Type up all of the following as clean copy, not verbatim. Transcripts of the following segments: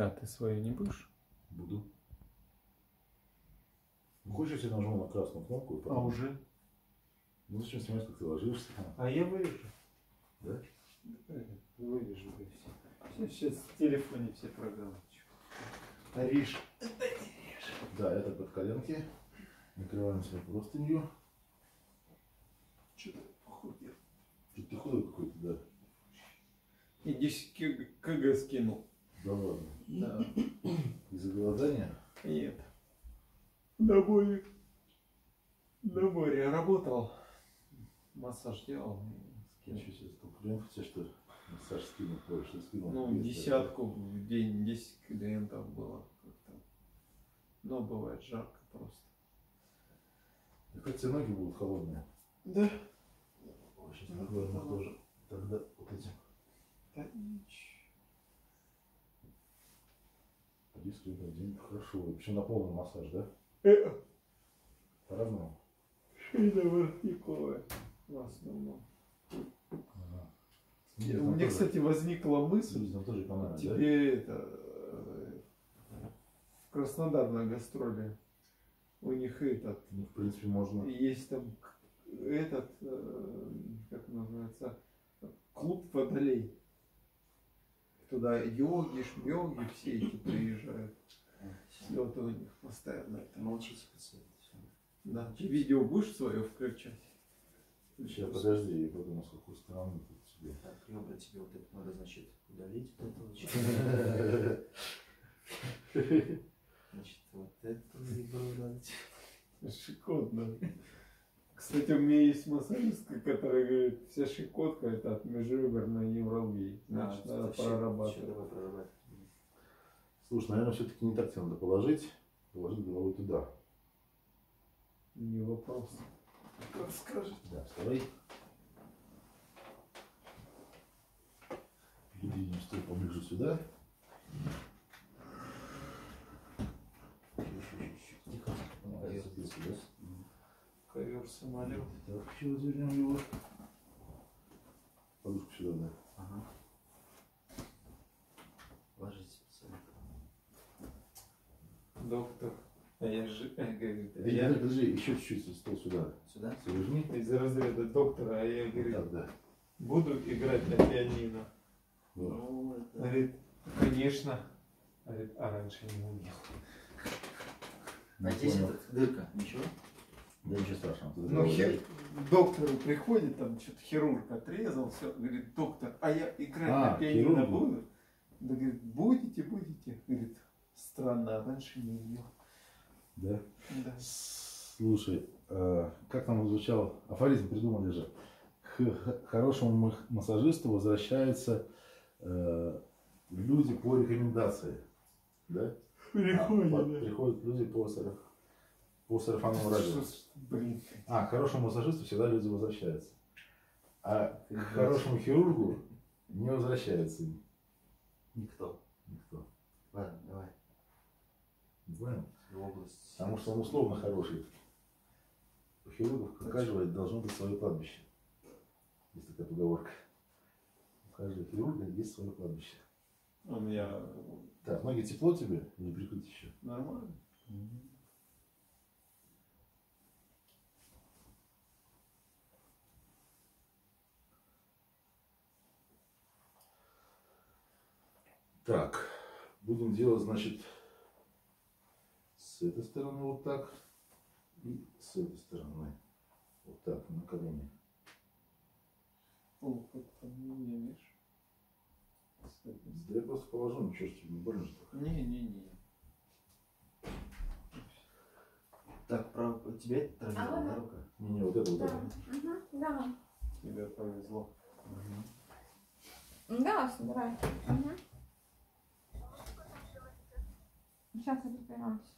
Да, ты свою не будешь? Буду. Ну, хочешь, я нажму на красную кнопку и потом... А уже? Ну зачем снимать, как ты ложишься? А я вырежу. Да? Вырежу, да, все. Сейчас в телефоне все программы. Риш. Да, это под коленки. Накрываем себе простынью. Что-то похудел. Что-то ты худой какой-то, да. Иди КГ скинул. Да ладно. Да. Из-за голодания? Нет. На море. На море работал. Массаж делал. Ничего себе, сколько клиентов тебе, что ли? Массаж скинул, кое-что скинул. Ну, есть, десятку да? В день, 10 клиентов было. Но бывает жарко просто. Так хоть все ноги будут холодные. Да. Сейчас накладываем их тоже. Тогда вот этим. Да ничего. Дискретный день. Хорошо. Вообще на полный массаж, да? По-разному. Шейно-воротниковая. В основном. Ага. Нет, у меня, тоже... кстати, возникла мысль. Нам тоже понравилось, тебе да? Это... В Краснодар на гастроли. У них этот... Ну, в принципе, можно. Есть там этот... Как называется? Клуб водолей. Туда йоги, шмёги, все эти приезжают. Слёт у них постоянно. Это молчится. Да. Ты видео будешь свое включать? Сейчас, подожди, я подумал, с какой стороны тут тебе. Так, ёбля, тебе вот это надо, значит, удалить. Значит, вот это надо. Шикотно. Кстати, у меня есть массажистка, которая говорит, вся щекотка это от межреберной невралгии. Значит, надо прорабатывать. Слушай, наверное, все-таки не так тебе надо положить. Положить голову туда. Не вопрос. Как скажешь. Да, вставай. Передвинем стул поближе сюда. Тихо. Сюда. Ковер самолет. Так, еще развернем его. Подушку сюда, да? Ага. Ложитесь, пацаны. Доктор. А я же... Я... Подожди, еще чуть-чуть стол сюда. Сюда? Сверни. Из-за разряда доктора, а я, говорит, да, да. Буду играть на пианино. Да. Говорит, конечно. Говорит, а раньше не умел. Надеюсь, это дырка. Ничего? Да ничего страшного. Ну, доктору приходит, там что-то хирург отрезал, все, говорит, доктор, а я играть на пианино буду? Да, говорит, будете, будете. Говорит, странно, а раньше не умел. Да? Да. Слушай, как там звучал, афоризм придумали же. К хорошему массажисту возвращаются люди по рекомендации. Да? Приходят люди по сарафанному радио. А, к хорошему массажисту всегда люди возвращаются. А к хорошему хирургу не возвращается никто. Никто. Ладно, давай. Понял? Потому что он условно хороший. У хирургов ухаживать должно быть свое кладбище. Есть такая поговорка. У каждого хирурга есть свое кладбище. У меня... Так, ноги тепло тебе? Не прикрыть еще? Нормально. Угу. Так, будем делать, значит, с этой стороны вот так и с этой стороны вот так на колени. О, как-то не мешаешь. Да я просто положу, ничего ж тебе не больно же так. Не-не-не. Так, правда, тебя это травмировала на руках? Не-не, вот это вот. Да, угу, да. Тебе повезло. Угу. Да, собирай. Угу. Сейчас я разберемся.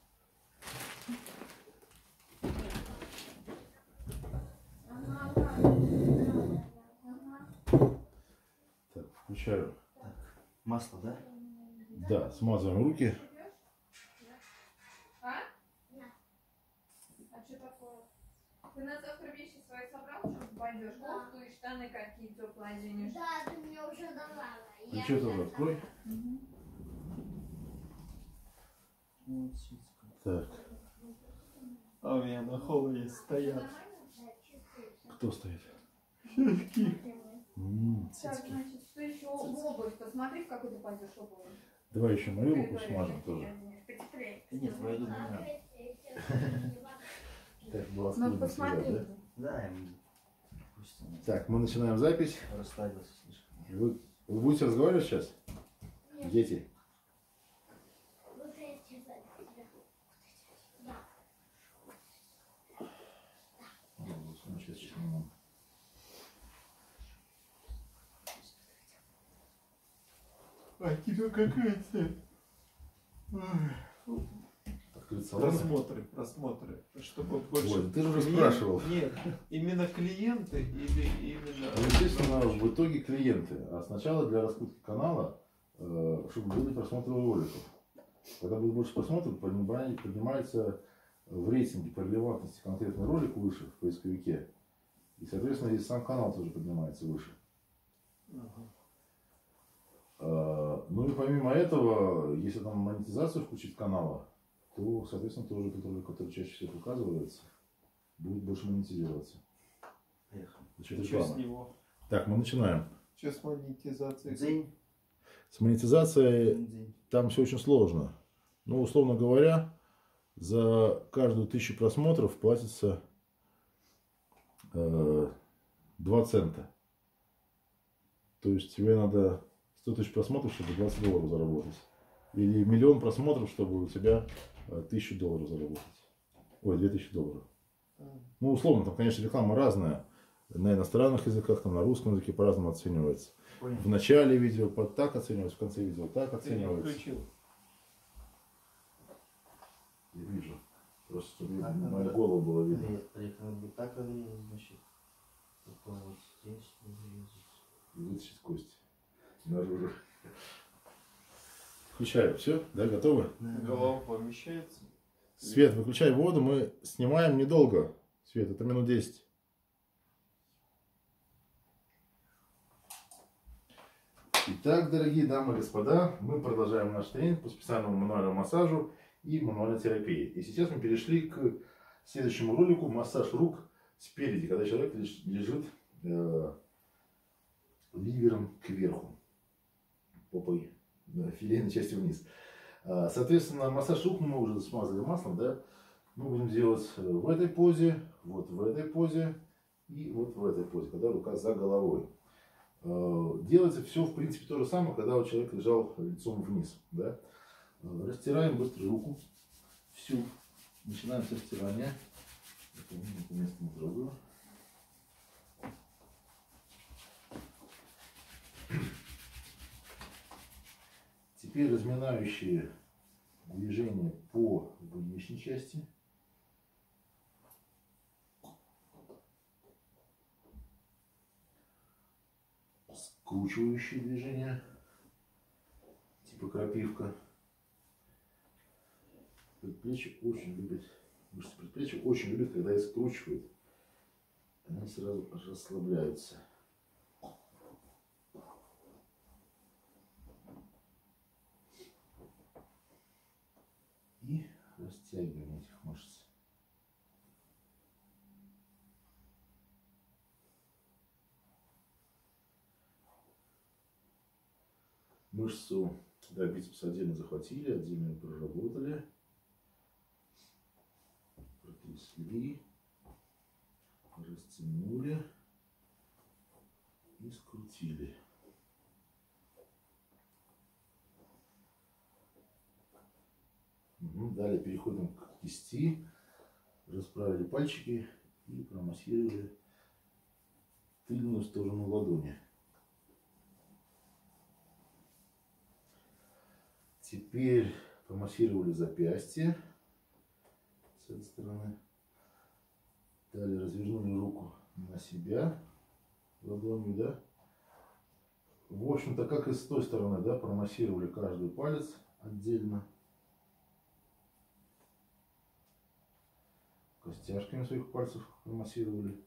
Так, включаю. Так, масло, да? Да, смазываем руки. А? А что такое? Ты на завтра вещи свои собрал, что пойдешь? Кофту и штаны какие-то плазинешь. Да, ты мне уже давала. Ключи тоже открой. Так. Авианаховые стоят. Кто стоит? Сиськи. Значит, что еще обувь? Посмотри, в какой ты пойдешь обувь. Давай еще мою руку смажем тоже. Нет, мою не надо. Так, была скрытая, да? Так, мы начинаем запись. Расставился слишком. Вы будете разговаривать сейчас? Дети. А тебе какая цель? Просмотры. Чтобы больше... Ой, ты же уже спрашивал. Нет, именно клиенты или именно... Ну, естественно, в итоге клиенты. А сначала для раскрутки канала, чтобы были просмотры роликов. Когда будет больше просмотров, поднимается в рейтинге по релевантности конкретный ролик выше в поисковике. И, соответственно, и сам канал тоже поднимается выше. Ну и помимо этого, если там монетизацию включить канала, то, соответственно, тоже этот ролик, который чаще всего показывается, будет больше монетизироваться. С него. Так, мы начинаем. Что с монетизацией? День. С монетизацией день. Там все очень сложно. Ну, условно говоря, за каждую 1000 просмотров платится 2 цента. То есть тебе надо 100 тысяч просмотров, чтобы $20 заработать. Или миллион просмотров, чтобы у тебя $1000 заработать. Ой, $2000. Ну, условно, там, конечно, реклама разная. На иностранных языках, там, на русском языке по-разному оценивается. В начале видео так оценивается, в конце видео так оценивается. Я вижу. Просто чтобы мою голову было видно. Так разрезать, значит. Вытащить кости. Наружу. Включаю. Все? Да, готовы? Голова помещается. Свет, выключай воду. Мы снимаем недолго. Свет, это минут 10. Итак, дорогие дамы и господа, мы продолжаем наш тренинг по специальному мануальному массажу и мануальной терапии. И сейчас мы перешли к следующему ролику. Массаж рук спереди, когда человек лежит ливером кверху. Попой, да, филейной части вниз. Соответственно, массаж рук мы уже смазали маслом, да? Мы будем делать в этой позе, вот в этой позе и вот в этой позе, когда рука за головой. Делается все, в принципе, то же самое, когда у человека лежал лицом вниз, да? Растираем быстро руку, всю, начинаем со стирания. Теперь разминающие движения по внешней части. Скручивающие движения, типа крапивка. Предплечье очень любит, мышцы предплечья очень любят, когда их скручивают. Они сразу расслабляются. И растягивание этих мышц. Мышцу, да, бицепс отдельно захватили, отдельно проработали, протрясли, растянули и скрутили. Далее переходим к кисти, расправили пальчики и промассировали тыльную сторону ладони. Теперь промассировали запястье с этой стороны. Далее развернули руку на себя ладонью, да. В общем-то, как и с той стороны, да, промассировали каждый палец отдельно. Костяшками своих пальцев промассировали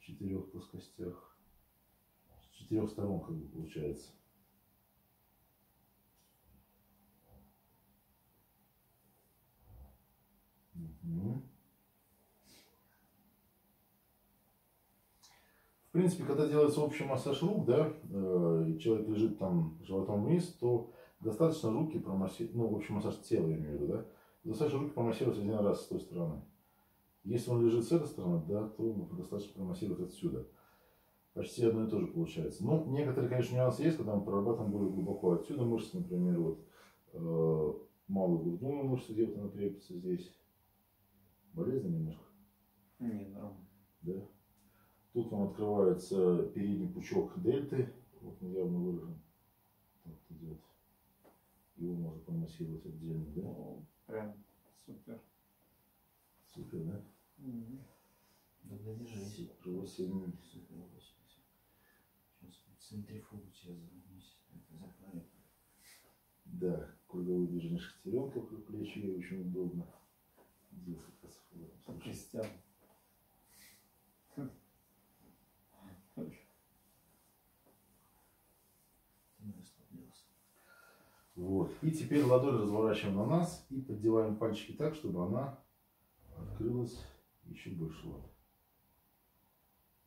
в 4 плоскостях, с 4 сторон, как бы, получается. В принципе, когда делается общий массаж рук, да, и человек лежит там животом вниз, то достаточно руки промассировать, ну, общий массаж тела, я имею в виду, да, достаточно руки промассировать один раз с той стороны. Если он лежит с этой стороны, да, то достаточно промассировать отсюда. Почти одно и то же получается. Ну, некоторые, конечно, нюансы есть, когда мы прорабатываем более глубоко. Отсюда мышцы, например, вот малую грудную мышцу делают, она крепится здесь. Болезнь немножко? Нет, нормально. Да? Тут вам открывается передний пучок дельты. Вот он явно выражен. Вот идет. Его можно промассировать отдельно, да? О, прям супер. Супер, да? Угу. Тогда держись. Сейчас центрифугу тебя загнись. Да, круговое движение шестеренка вокруг плечи, ей очень удобно. Делать как раз в костям. Вот. И теперь ладонь разворачиваем на нас и поддеваем пальчики так, чтобы она открылась еще больше. Вот.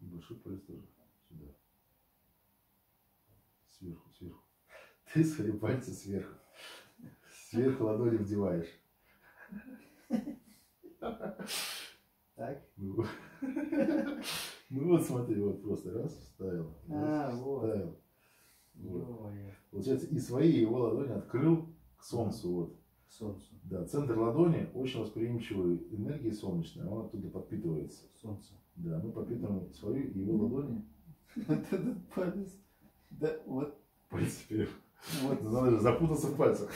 И большой палец тоже сюда. Сверху, сверху. Ты свои пальцы сверху. Сверху ладони вдеваешь. Так? Ну вот смотри, вот просто раз, вставил. А, вот. Вот. Получается, и свои, и его ладони открыл к солнцу. Вот. К солнцу. Да, центр ладони очень восприимчивый энергии солнечной, он оттуда подпитывается. Солнце. Да, мы подпитываем свою и его ладони. Вот этот палец. Да, вот. Палец вперед. Вот. Надо же запутаться в пальцах.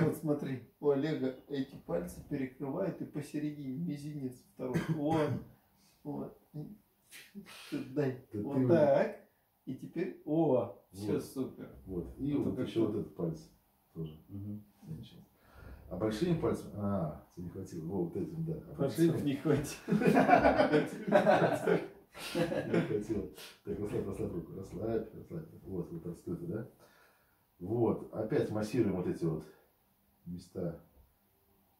Вот смотри, у Олега эти пальцы перекрывают и посередине мизинец второй. Вот. Вот. Дай. Вот так. И теперь, о, все вот. Супер. Вот. И вот еще вот этот палец тоже. Угу. А большим пальцем, а, тебе не хватило, вот этим, да. А большим не хватило. Не хватило. Так, расслабь, расслабь руку, расслабь, расслабь. Вот, вот отсюда, да? Вот, опять массируем вот эти вот места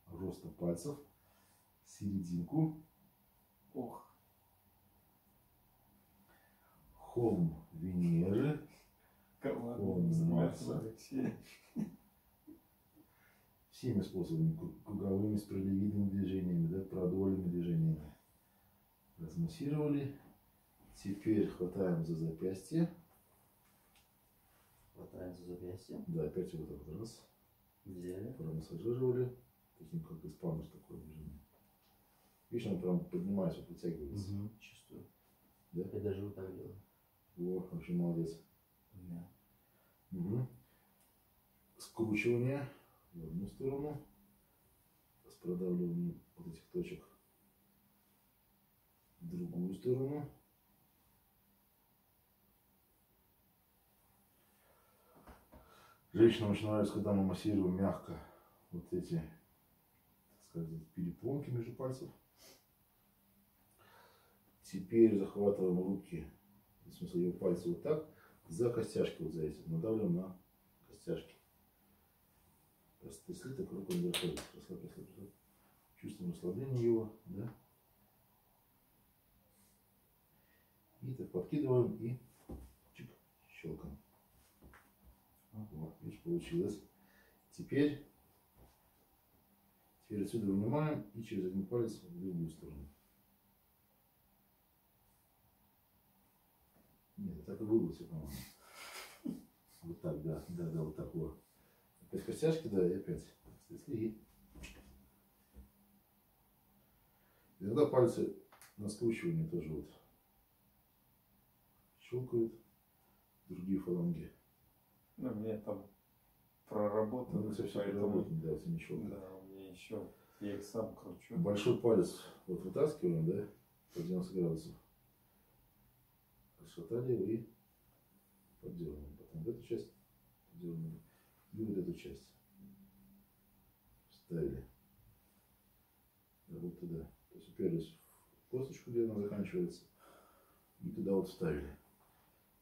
роста пальцев, серединку. Ох. Холм Венеры, холм Марса, всеми способами, круговыми, спиралевидными движениями, да, продольными движениями. Размассировали. Теперь хватаем за запястье. Хватаем за запястье. Да, опять вот так вот раз. Взяли. Промассажировали. Таким как испанус такое движение. Видишь, он прям поднимается, подтягивается. Угу. Чувствую. Да? Я даже вот так делаю. О, вообще молодец. Да. Угу. Скручивание в одну сторону. С продавливанием вот этих точек. В другую сторону. Женщинам очень нравится, когда мы массируем мягко вот эти, так сказать, перепонки между пальцев. Теперь захватываем руки, в смысле ее пальцы вот так, за костяшки вот за эти, надавливаем на костяшки. Если так руку не расслабить, расслабь, расслабь, расслабь. Чувствуем расслабление его, да? И так подкидываем и чик, щелкаем. Вот, видишь, получилось. Теперь отсюда вынимаем и через один палец в другую сторону. Нет, так и было все, по-моему. Вот так, да, да, да, вот так вот. Опять костяшки, да, и опять. И иногда пальцы на скручивание тоже вот щелкают другие фаланги. Ну, у меня там проработано. Ну, все проработано, да, это ничего. Да, у меня еще, я их сам кручу. Большой палец вот вытаскиваем, да, под 90 градусов. Расшатали его и поддерживаем. Потом эту часть поддерживаем. И вот эту часть. Вставили. Да, вот туда. То есть уперлись в косточку, где она заканчивается. И туда вот вставили.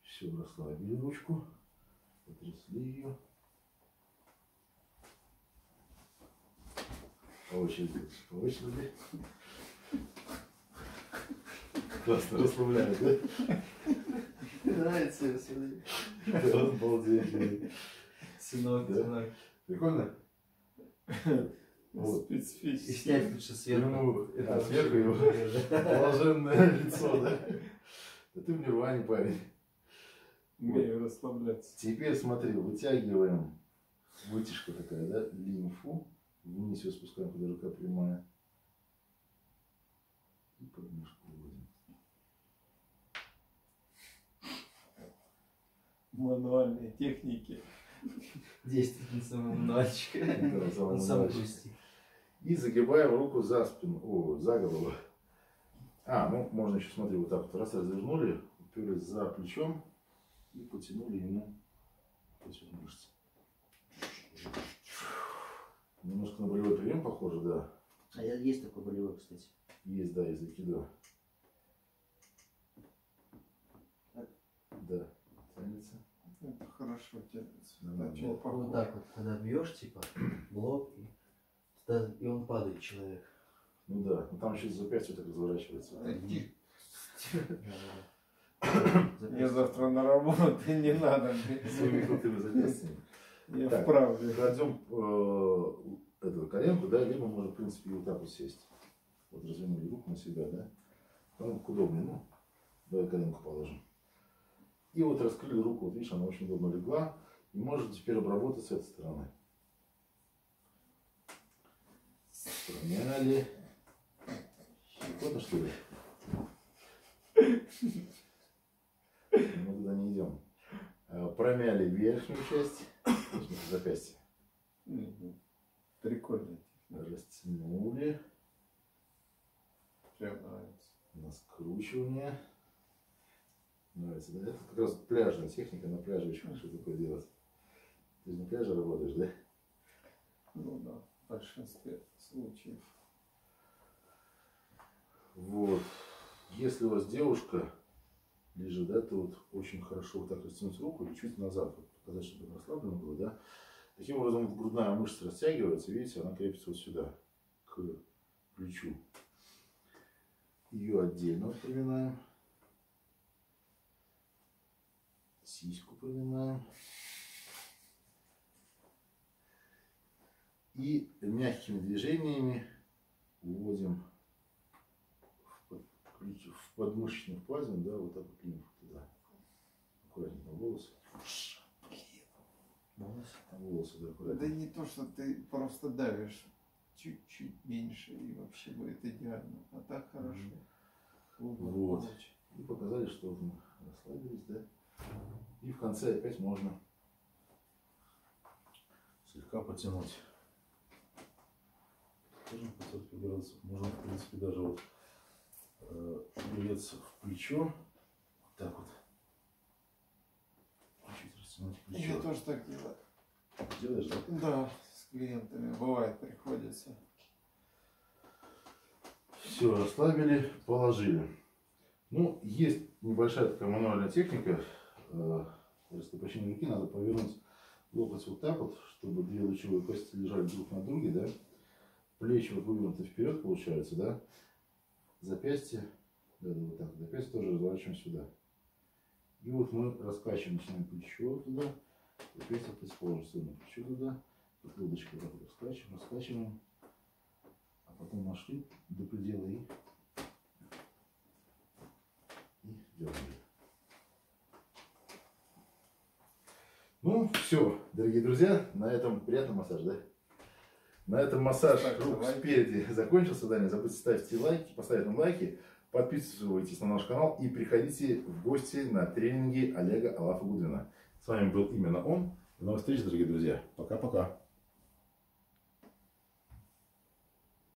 Все, расслабили ручку. Потрясли ее. По очереди. Классно, расслабляет, да? Нравится его сегодня. Обалдеть. Сынок. Прикольно? Вот. Специфически. И снять лучше сверху. Это сверху его блаженное лицо, да? Да ты в нирване, парень. Умею расслабляться. Теперь смотри, вытягиваем вытяжка такая, да? Лимфу. Вниз ее спускаем, когда рука прямая. И подмышку вводим. Мануальные техники. Действенница мануальчика. Он сам пустит. И загибаем руку за спину. О, за голову. Можно еще, смотри, вот так вот. Раз развернули, уперлись за плечом и потянули ему мышцы. Немножко на болевой прием похоже, да. А есть такой болевой, кстати. Есть, да, из айкидо. Да, тянется. Это хорошо тянется. Вот так вот, когда бьешь, типа, блок, и он падает, человек. Ну да, но там еще запястье так разворачивается. Мне завтра на работу не надо. Своими крутыми запястьями. Я вправо. Кладем эту коленку, да, либо можно, в принципе, и вот так вот сесть. Вот развернули руку на себя, да. Коленку удобнее, ну, давай коленку положим. И вот раскрыли руку, вот видишь, она очень удобно легла. И можете теперь обработать с этой стороны. Промяли. Прикольно, что ли? Мы туда не идем. Промяли верхнюю часть, запястье. Прикольно. Растянули. Прям нравится. На скручивание. Нравится, да? Это как раз пляжная техника, на пляже очень хорошо такое делать. Ты же на пляже работаешь, да? Ну да, в большинстве случаев. Вот. Если у вас девушка лежит, да, то вот очень хорошо вот так растянуть руку и чуть назад, вот, показать, чтобы она расслаблена была, да. Таким образом грудная мышца растягивается, видите, она крепится вот сюда, к плечу. Ее отдельно приминаем. Сиську приминаем. И мягкими движениями уводим в подмышечную плазму, да, вот так вот лимфу туда. Аккуратненько волосы. Волосы, да, аккуратно. Да не то, что ты просто давишь чуть-чуть меньше, и вообще будет идеально. А так хорошо. Вот. И показали, что мы расслабились, да. И в конце опять можно слегка потянуть. Тоже по 40 градусов. Можно, в принципе, даже вот берется в плечо, вот так вот, чуть растянуть плечо. Я тоже так делаю. Делаешь, да? Да, с клиентами бывает, приходится. Все, расслабили, положили. Ну, есть небольшая такая мануальная техника. Растопочение руки надо повернуть локоть вот так вот, чтобы две лучевые кости лежали друг на друге, да? Плечи вот вывернуты вперед, получается, да? Запястье, да, вот так, запястье тоже разворачиваем сюда. И вот мы раскачиваем, начинаем плечо туда, запястье предположим, сюда плечо туда, тут лодочкой вот так раскачиваем, раскачиваем, а потом нашли до предела и дергали. Ну, все, дорогие друзья, на этом приятный массаж, да? На этом массаж рук спереди закончился. Да, не забудьте ставьте лайки, поставить нам лайки, подписывайтесь на наш канал и приходите в гости на тренинги Олега Олафа Гудвина. С вами был именно он. До новых встреч, дорогие друзья. Пока-пока.